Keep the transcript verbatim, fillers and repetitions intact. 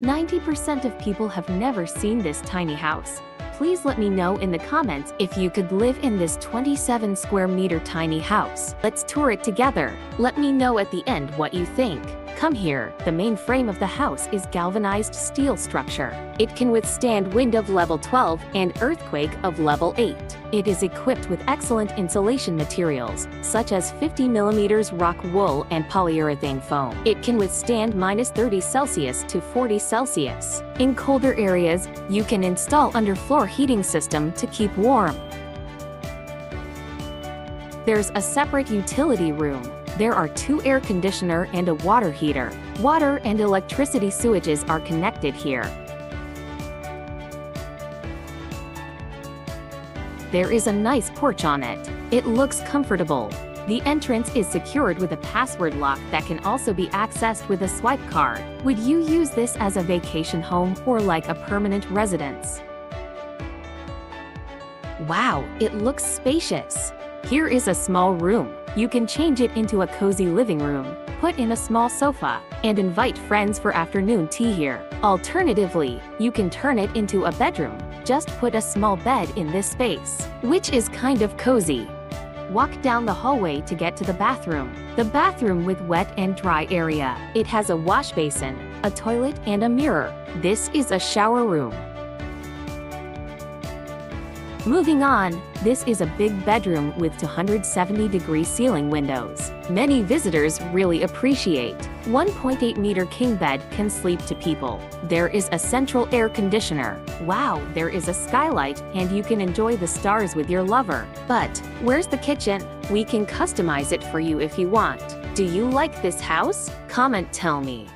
ninety percent of people have never seen this tiny house. Please let me know in the comments if you could live in this twenty-seven square meter tiny house. Let's tour it together. Let me know at the end what you think. Come here. The main frame of the house is galvanized steel structure. It can withstand wind of level twelve and earthquake of level eight. It is equipped with excellent insulation materials, such as fifty millimeter rock wool and polyurethane foam. It can withstand minus thirty Celsius to forty Celsius. In colder areas, you can install underfloor heating system to keep warm. There's a separate utility room. There are two air conditioner and a water heater. Water and electricity sewages are connected here. There is a nice porch on it. It looks comfortable. The entrance is secured with a password lock that can also be accessed with a swipe card. Would you use this as a vacation home or like a permanent residence? Wow, it looks spacious. Here is a small room. You can change it into a cozy living room, put in a small sofa, and invite friends for afternoon tea here. Alternatively, you can turn it into a bedroom. Just put a small bed in this space, which is kind of cozy. Walk down the hallway to get to the bathroom. The bathroom with wet and dry area. It has a wash basin, a toilet, and a mirror. This is a shower room. Moving on, this is a big bedroom with two hundred seventy degree ceiling windows. Many visitors really appreciate. one point eight meter king bed can sleep two people. There is a central air conditioner. Wow, there is a skylight and you can enjoy the stars with your lover. But, where's the kitchen? We can customize it for you if you want. Do you like this house? Comment, tell me.